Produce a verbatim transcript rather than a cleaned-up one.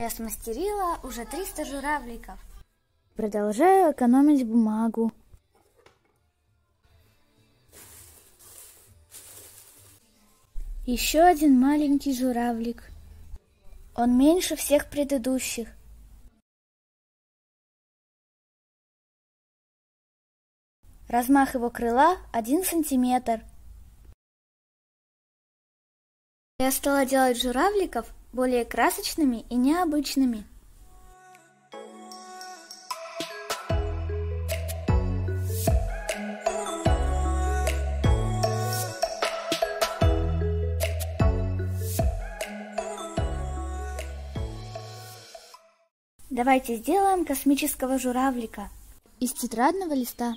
Я смастерила уже триста журавликов. Продолжаю экономить бумагу. Еще один маленький журавлик. Он меньше всех предыдущих. Размах его крыла один сантиметр. Я стала делать журавликов более красочными и необычными. Давайте сделаем космического журавлика из тетрадного листа.